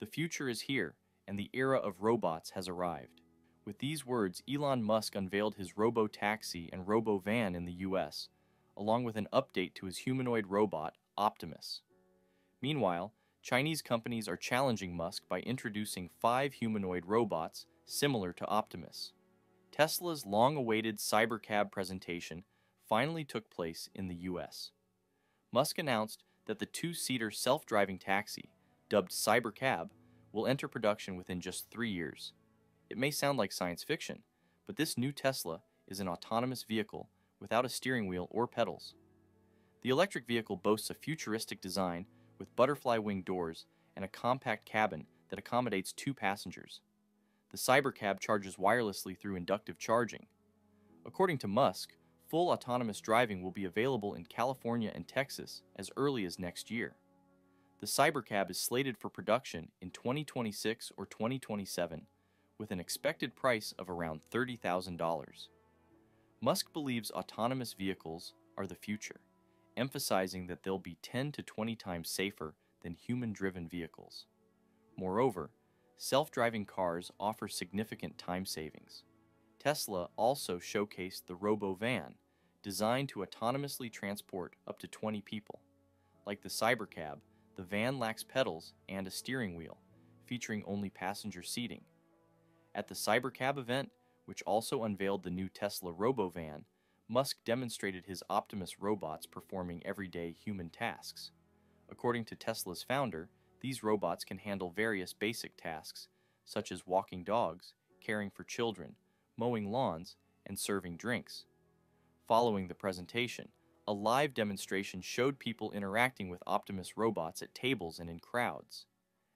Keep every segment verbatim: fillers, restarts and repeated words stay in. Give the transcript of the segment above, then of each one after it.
The future is here, and the era of robots has arrived. With these words, Elon Musk unveiled his robo-taxi and robo-van in the U S, along with an update to his humanoid robot, Optimus. Meanwhile, Chinese companies are challenging Musk by introducing five humanoid robots similar to Optimus. Tesla's long-awaited CyberCab presentation finally took place in the U S. Musk announced that the two-seater self-driving taxi, dubbed CyberCab, will enter production within just three years. It may sound like science fiction, but this new Tesla is an autonomous vehicle without a steering wheel or pedals. The electric vehicle boasts a futuristic design with butterfly wing doors and a compact cabin that accommodates two passengers. The CyberCab charges wirelessly through inductive charging. According to Musk, full autonomous driving will be available in California and Texas as early as next year. The CyberCab is slated for production in twenty twenty-six or twenty twenty-seven, with an expected price of around thirty thousand dollars. Musk believes autonomous vehicles are the future, emphasizing that they'll be ten to twenty times safer than human-driven vehicles. Moreover, self-driving cars offer significant time savings. Tesla also showcased the RoboVan, designed to autonomously transport up to twenty people. Like the CyberCab, the van lacks pedals and a steering wheel, featuring only passenger seating. At the CyberCab event, which also unveiled the new Tesla RoboVan, Musk demonstrated his Optimus robots performing everyday human tasks. According to Tesla's founder, these robots can handle various basic tasks, such as walking dogs, caring for children, mowing lawns, and serving drinks. Following the presentation, a live demonstration showed people interacting with Optimus robots at tables and in crowds.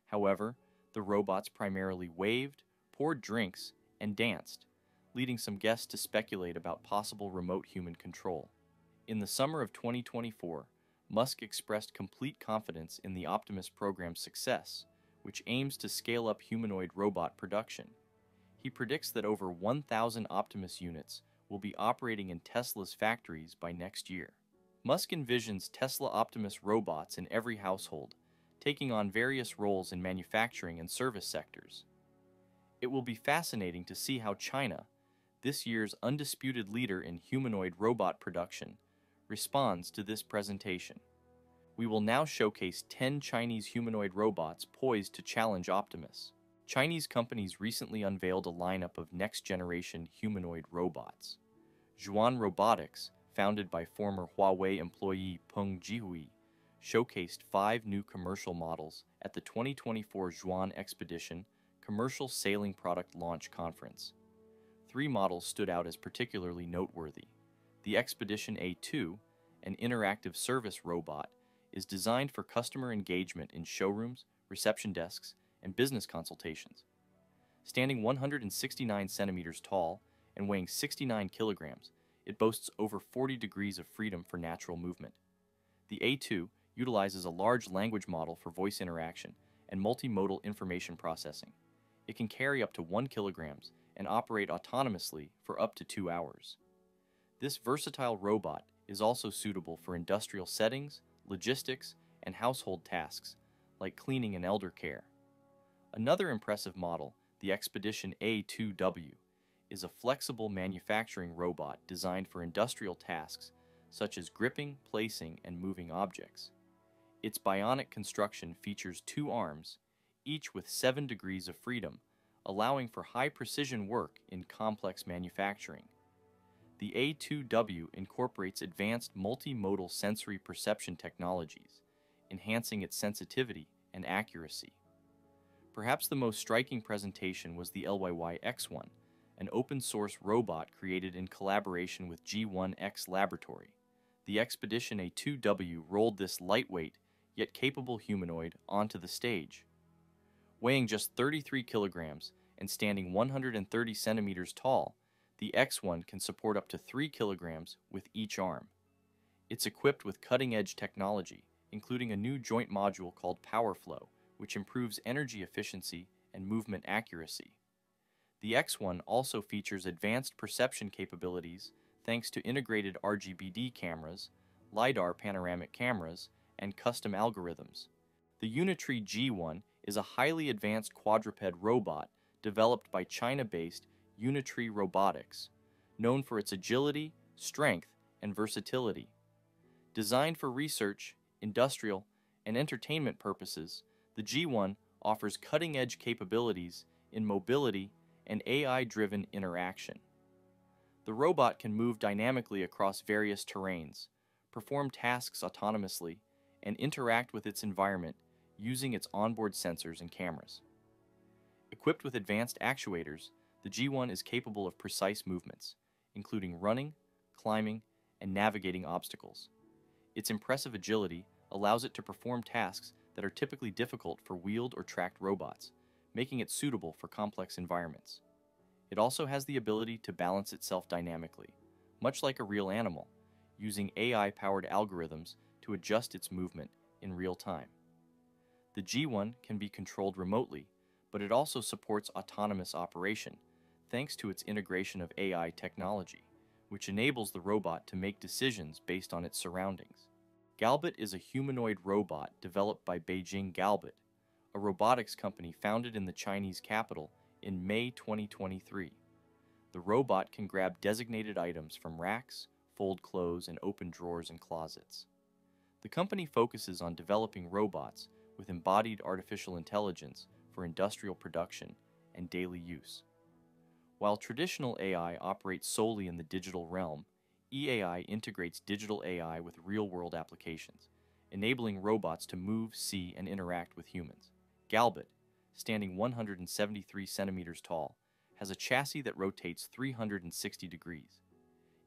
However, the robots primarily waved, poured drinks, and danced, leading some guests to speculate about possible remote human control. In the summer of twenty twenty-four, Musk expressed complete confidence in the Optimus program's success, which aims to scale up humanoid robot production. He predicts that over one thousand Optimus units will be operating in Tesla's factories by next year. Musk envisions Tesla Optimus robots in every household, taking on various roles in manufacturing and service sectors. It will be fascinating to see how China, this year's undisputed leader in humanoid robot production, responds to this presentation. We will now showcase ten Chinese humanoid robots poised to challenge Optimus. Chinese companies recently unveiled a lineup of next-generation humanoid robots. Xuan Robotics, founded by former Huawei employee Peng Jihui, showcased five new commercial models at the twenty twenty-four Xuan Expedition Commercial Sailing Product Launch Conference. Three models stood out as particularly noteworthy. The Expedition A two, an interactive service robot, is designed for customer engagement in showrooms, reception desks, and business consultations. Standing one hundred sixty-nine centimeters tall and weighing sixty-nine kilograms, it boasts over forty degrees of freedom for natural movement. The A two utilizes a large language model for voice interaction and multimodal information processing. It can carry up to one kilogram and operate autonomously for up to two hours. This versatile robot is also suitable for industrial settings, logistics, and household tasks, like cleaning and elder care. Another impressive model, the Expedition A two W, is a flexible manufacturing robot designed for industrial tasks such as gripping, placing, and moving objects. Its bionic construction features two arms, each with seven degrees of freedom, allowing for high-precision work in complex manufacturing. The A two W incorporates advanced multimodal sensory perception technologies, enhancing its sensitivity and accuracy. Perhaps the most striking presentation was the L Y Y X one, an open-source robot created in collaboration with G one X Laboratory. The Expedition A two W rolled this lightweight, yet capable humanoid onto the stage. Weighing just thirty-three kilograms and standing one hundred thirty centimeters tall, the X one can support up to three kilograms with each arm. It's equipped with cutting-edge technology, including a new joint module called PowerFlow, which improves energy efficiency and movement accuracy. The X one also features advanced perception capabilities thanks to integrated R G B D cameras, LiDAR panoramic cameras, and custom algorithms. The Unitree G one is a highly advanced quadruped robot developed by China-based Unitree Robotics, known for its agility, strength, and versatility. Designed for research, industrial, and entertainment purposes, the G one offers cutting-edge capabilities in mobility and A I-driven interaction. The robot can move dynamically across various terrains, perform tasks autonomously, and interact with its environment using its onboard sensors and cameras. Equipped with advanced actuators, the G one is capable of precise movements, including running, climbing, and navigating obstacles. Its impressive agility allows it to perform tasks that are typically difficult for wheeled or tracked robots, making it suitable for complex environments. It also has the ability to balance itself dynamically, much like a real animal, using A I-powered algorithms to adjust its movement in real time. The G one can be controlled remotely, but it also supports autonomous operation, thanks to its integration of A I technology, which enables the robot to make decisions based on its surroundings. Galbot is a humanoid robot developed by Beijing Galbot, a robotics company founded in the Chinese capital in May twenty twenty-three. The robot can grab designated items from racks, fold clothes, and open drawers and closets. The company focuses on developing robots with embodied artificial intelligence for industrial production and daily use. While traditional A I operates solely in the digital realm, E A I integrates digital A I with real-world applications, enabling robots to move, see, and interact with humans. Galbot, standing one hundred seventy-three centimeters tall, has a chassis that rotates three hundred sixty degrees.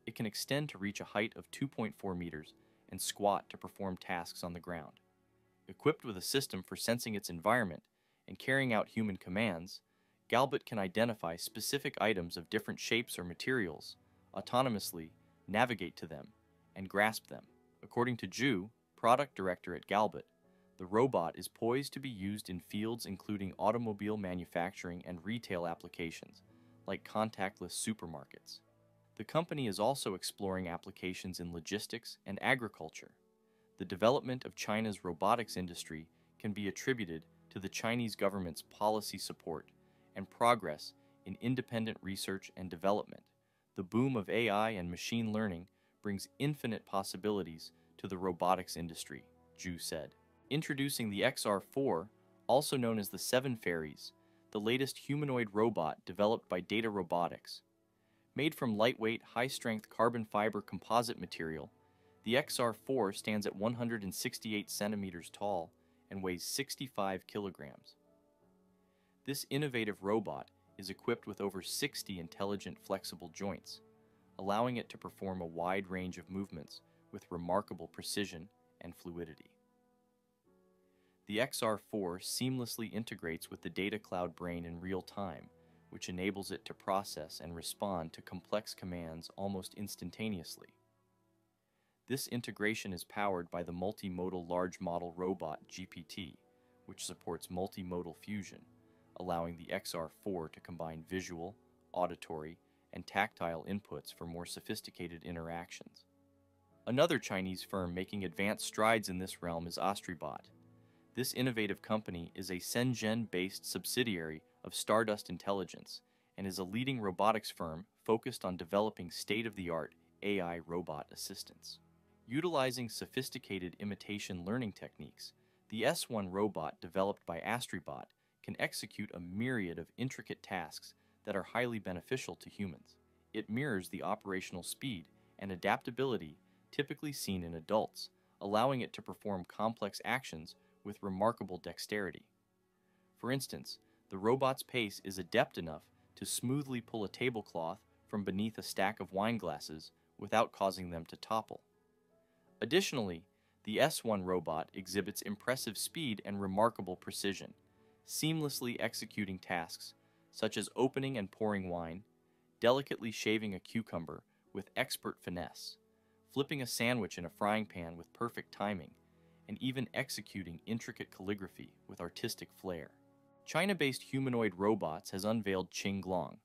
It can extend to reach a height of two point four meters and squat to perform tasks on the ground. Equipped with a system for sensing its environment and carrying out human commands, Galbot can identify specific items of different shapes or materials, autonomously navigate to them, and grasp them. According to Zhu, product director at Galbot, the robot is poised to be used in fields including automobile manufacturing and retail applications, like contactless supermarkets. The company is also exploring applications in logistics and agriculture. The development of China's robotics industry can be attributed to the Chinese government's policy support and progress in independent research and development. The boom of A I and machine learning brings infinite possibilities to the robotics industry, Zhu said. Introducing the X R four, also known as the Seven Fairies, the latest humanoid robot developed by Data Robotics. Made from lightweight, high-strength carbon fiber composite material, the X R four stands at one hundred sixty-eight centimeters tall and weighs sixty-five kilograms. This innovative robot is equipped with over sixty intelligent flexible joints, allowing it to perform a wide range of movements with remarkable precision and fluidity. The X R four seamlessly integrates with the data cloud brain in real time, which enables it to process and respond to complex commands almost instantaneously. This integration is powered by the multimodal large model robot G P T, which supports multimodal fusion, allowing the X R four to combine visual, auditory, and tactile inputs for more sophisticated interactions. Another Chinese firm making advanced strides in this realm is Astribot. This innovative company is a Shenzhen-based subsidiary of Stardust Intelligence and is a leading robotics firm focused on developing state-of-the-art A I robot assistants. Utilizing sophisticated imitation learning techniques, the S one robot developed by Astribot can execute a myriad of intricate tasks that are highly beneficial to humans. It mirrors the operational speed and adaptability typically seen in adults, allowing it to perform complex actions with remarkable dexterity. For instance, the robot's pace is adept enough to smoothly pull a tablecloth from beneath a stack of wine glasses without causing them to topple. Additionally, the S one robot exhibits impressive speed and remarkable precision, seamlessly executing tasks such as opening and pouring wine, delicately shaving a cucumber with expert finesse, flipping a sandwich in a frying pan with perfect timing, and even executing intricate calligraphy with artistic flair. China-based Humanoid Robots has unveiled Qinglong,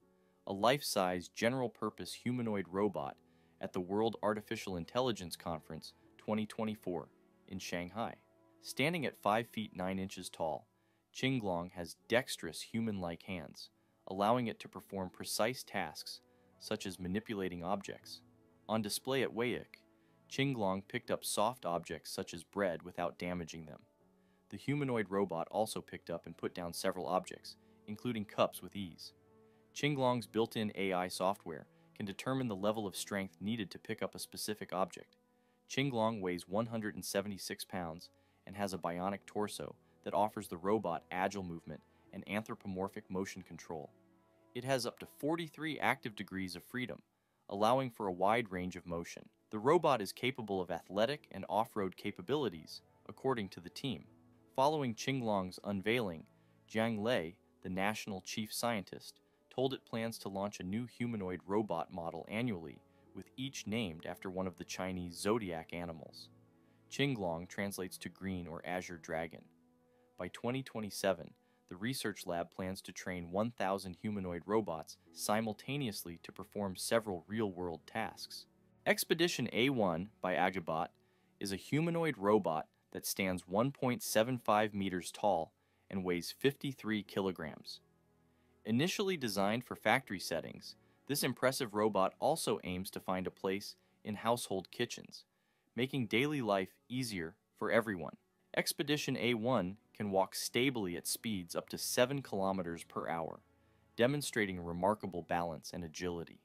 a life-size, general-purpose humanoid robot at the World Artificial Intelligence Conference twenty twenty-four in Shanghai. Standing at five feet nine inches tall, Qinglong has dexterous human-like hands, allowing it to perform precise tasks such as manipulating objects. On display at L Y Y Y X, Qinglong picked up soft objects such as bread without damaging them. The humanoid robot also picked up and put down several objects, including cups, with ease. Qinglong's built-in A I software can determine the level of strength needed to pick up a specific object. Qinglong weighs one hundred seventy-six pounds and has a bionic torso that offers the robot agile movement and anthropomorphic motion control. It has up to forty-three active degrees of freedom, allowing for a wide range of motion. The robot is capable of athletic and off-road capabilities, according to the team. Following Qinglong's unveiling, Zhang Lei, the national chief scientist, told it plans to launch a new humanoid robot model annually, with each named after one of the Chinese zodiac animals. Qinglong translates to green or azure dragon. By twenty twenty-seven, the research lab plans to train one thousand humanoid robots simultaneously to perform several real-world tasks. Expedition A one by Agibot is a humanoid robot that stands one point seven five meters tall and weighs fifty-three kilograms. Initially designed for factory settings, this impressive robot also aims to find a place in household kitchens, making daily life easier for everyone. Expedition A one can walk stably at speeds up to seven kilometers per hour, demonstrating remarkable balance and agility.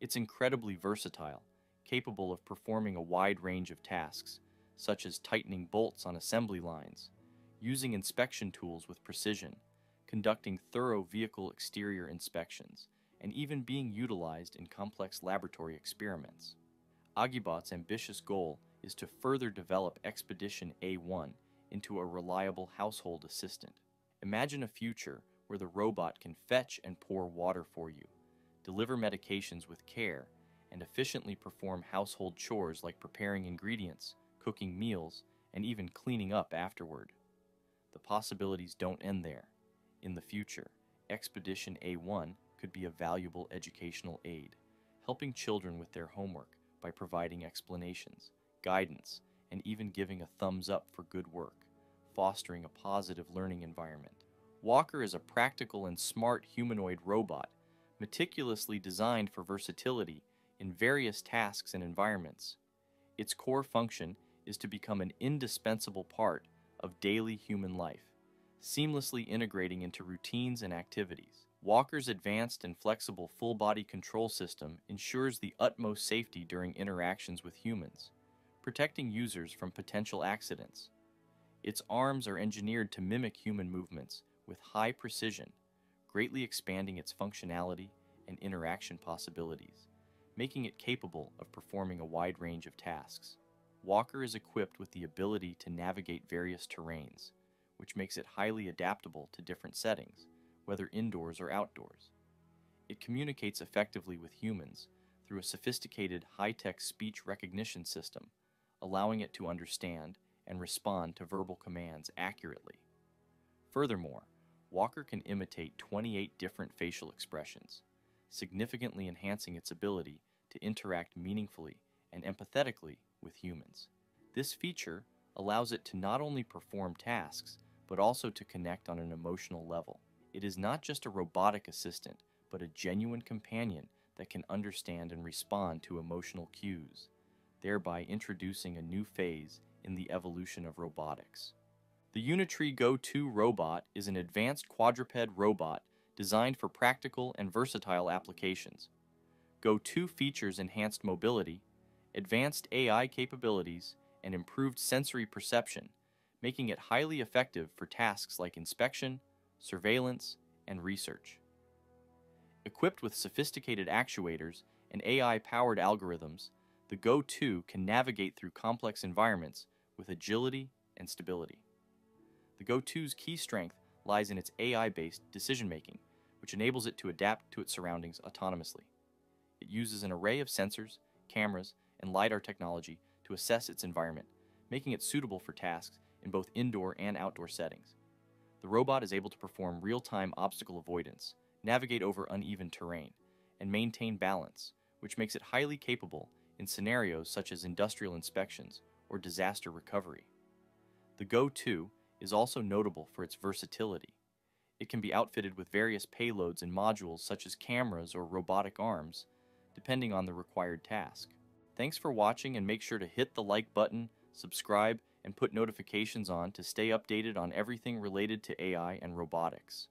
It's incredibly versatile, capable of performing a wide range of tasks, such as tightening bolts on assembly lines, using inspection tools with precision, conducting thorough vehicle exterior inspections, and even being utilized in complex laboratory experiments. Agibot's ambitious goal is to further develop Expedition A one into a reliable household assistant. Imagine a future where the robot can fetch and pour water for you, deliver medications with care, and efficiently perform household chores like preparing ingredients, cooking meals, and even cleaning up afterward. The possibilities don't end there. In the future, Expedition A one could be a valuable educational aid, helping children with their homework by providing explanations, guidance, and even giving a thumbs up for good work, fostering a positive learning environment. Walker is a practical and smart humanoid robot, meticulously designed for versatility in various tasks and environments. Its core function is to become an indispensable part of daily human life, seamlessly integrating into routines and activities. Walker's advanced and flexible full-body control system ensures the utmost safety during interactions with humans, protecting users from potential accidents. Its arms are engineered to mimic human movements with high precision, greatly expanding its functionality and interaction possibilities, making it capable of performing a wide range of tasks. Walker is equipped with the ability to navigate various terrains, which makes it highly adaptable to different settings, whether indoors or outdoors. It communicates effectively with humans through a sophisticated high-tech speech recognition system, allowing it to understand and respond to verbal commands accurately. Furthermore, Walker can imitate twenty-eight different facial expressions, significantly enhancing its ability to interact meaningfully and empathetically with humans. This feature allows it to not only perform tasks, but also to connect on an emotional level. It is not just a robotic assistant, but a genuine companion that can understand and respond to emotional cues, thereby introducing a new phase in the evolution of robotics. The Unitree Go two robot is an advanced quadruped robot designed for practical and versatile applications. Go two features enhanced mobility, advanced A I capabilities, and improved sensory perception, making it highly effective for tasks like inspection, surveillance, and research. Equipped with sophisticated actuators and A I-powered algorithms, the Go two can navigate through complex environments with agility and stability. The Go two's key strength lies in its A I-based decision-making, which enables it to adapt to its surroundings autonomously. It uses an array of sensors, cameras, and LiDAR technology to assess its environment, making it suitable for tasks in both indoor and outdoor settings. The robot is able to perform real-time obstacle avoidance, navigate over uneven terrain, and maintain balance, which makes it highly capable in scenarios such as industrial inspections or disaster recovery. The Go two is also notable for its versatility. It can be outfitted with various payloads and modules such as cameras or robotic arms, depending on the required task. Thanks for watching, and make sure to hit the like button, subscribe, and put notifications on to stay updated on everything related to A I and robotics.